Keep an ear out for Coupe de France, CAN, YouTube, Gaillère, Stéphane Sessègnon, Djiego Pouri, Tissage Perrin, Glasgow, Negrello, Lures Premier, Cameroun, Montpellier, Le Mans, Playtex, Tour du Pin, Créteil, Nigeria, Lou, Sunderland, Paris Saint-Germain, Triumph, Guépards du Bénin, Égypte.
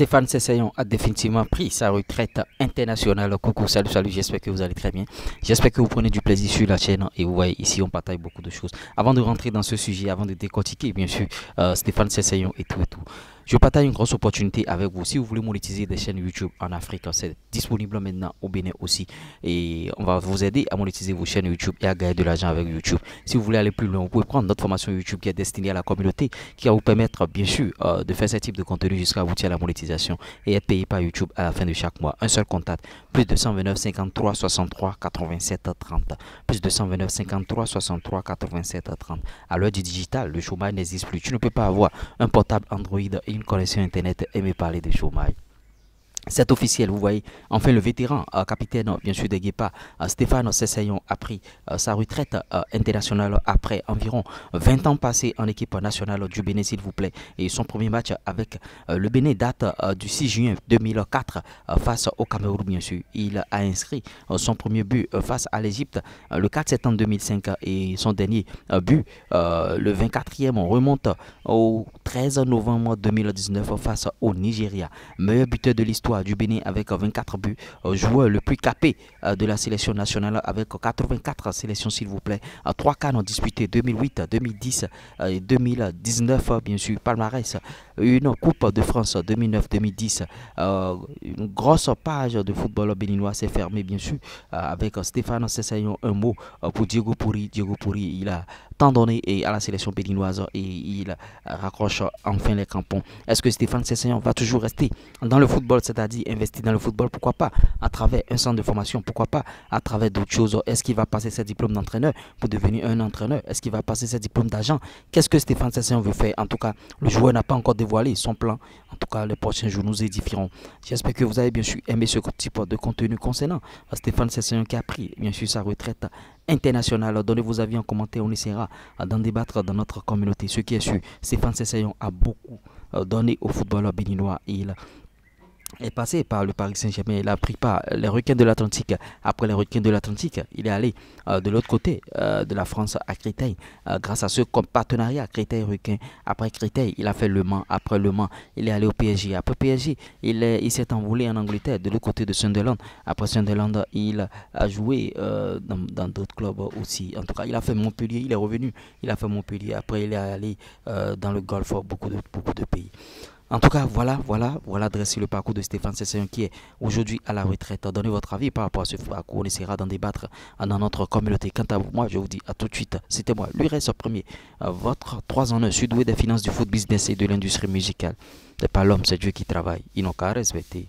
Stéphane Sessègnon a définitivement pris sa retraite internationale. Coucou, salut, salut, j'espère que vous allez très bien. J'espère que vous prenez du plaisir sur la chaîne et vous voyez ici, on partage beaucoup de choses. Avant de rentrer dans ce sujet, avant de décortiquer, bien sûr, Stéphane Sessègnon et tout. Je partage une grosse opportunité avec vous. Si vous voulez monétiser des chaînes YouTube en Afrique, c'est disponible maintenant au Bénin aussi. Et on va vous aider à monétiser vos chaînes YouTube et à gagner de l'argent avec YouTube. Si vous voulez aller plus loin, vous pouvez prendre notre formation YouTube qui est destinée à la communauté, qui va vous permettre, bien sûr, de faire ce type de contenu jusqu'à aboutir à la monétisation et être payé par YouTube à la fin de chaque mois. Un seul contact, plus 229 53 63 87 30. Plus 229 53 63 87 30. À l'heure du digital, le chômage n'existe plus. Tu ne peux pas avoir un portable Android et une connexion internet et me parler de chômage. C'est officiel, vous voyez. Enfin, le vétéran, capitaine, bien sûr, des Guépards, Stéphane Sessègnon a pris sa retraite internationale après environ 20 ans passés en équipe nationale du Bénin, s'il vous plaît. Et son premier match avec le Bénin date du 6 juin 2004 face au Cameroun, bien sûr. Il a inscrit son premier but face à l'Égypte le 4 septembre 2005 et son dernier but, le 24e, on remonte au 13 novembre 2019 face au Nigeria. Meilleur buteur de l'histoire du Bénin avec 24 buts, joueur le plus capé de la sélection nationale avec 84 sélections, s'il vous plaît. 3 CAN disputés, 2008, 2010 et 2019, bien sûr, palmarès, une Coupe de France 2009-2010. Une grosse page de football béninois s'est fermée, bien sûr, avec Stéphane Sessègnon. Un mot pour Djiego Pouri. Djiego Pouri, il a tant donné à la sélection béninoise et il raccroche enfin les crampons. Est-ce que Stéphane Sessègnon va toujours rester dans le football, c'est-à-dire investir dans le football, pourquoi pas à travers un centre de formation, pourquoi pas à travers d'autres choses? Est-ce qu'il va passer ses diplômes d'entraîneur pour devenir un entraîneur? Est-ce qu'il va passer ses diplômes d'agent? Qu'est-ce que Stéphane Sessègnon veut faire? En tout cas, le joueur n'a pas encore dévoilé son plan. En tout cas, les prochains jours nous édifierons. J'espère que vous avez bien sûr aimé ce type de contenu concernant Stéphane Sessègnon qui a pris bien sûr sa retraite internationale. Donnez vos avis en commentaire, on essaiera d'en débattre dans notre communauté. Ce qui est sûr, Stéphane Sessègnon a beaucoup donné au football béninois. Il est passé par le Paris Saint-Germain, il a pris par les requins de l'Atlantique. Après les requins de l'Atlantique, il est allé de l'autre côté de la France à Créteil. Grâce à ce partenariat Créteil-Requin, après Créteil, il a fait Le Mans. Après Le Mans, il est allé au PSG. Après PSG, il s'est envolé en Angleterre, de l'autre côté de Sunderland. Après Sunderland, il a joué dans d'autres clubs aussi. En tout cas, il a fait Montpellier, il est revenu. Il a fait Montpellier. Après, il est allé dans le Golfe, beaucoup de pays. En tout cas, voilà dressé le parcours de Stéphane Sessègnon qui est aujourd'hui à la retraite. Donnez votre avis par rapport à ce parcours. On essaiera d'en débattre dans notre communauté. Quant à moi, je vous dis à tout de suite. C'était moi, Lures Premier, votre 3 en 1, sudoué des finances, du foot business et de l'industrie musicale. C'est pas l'homme, c'est Dieu qui travaille. Il n'a qu'à respecter.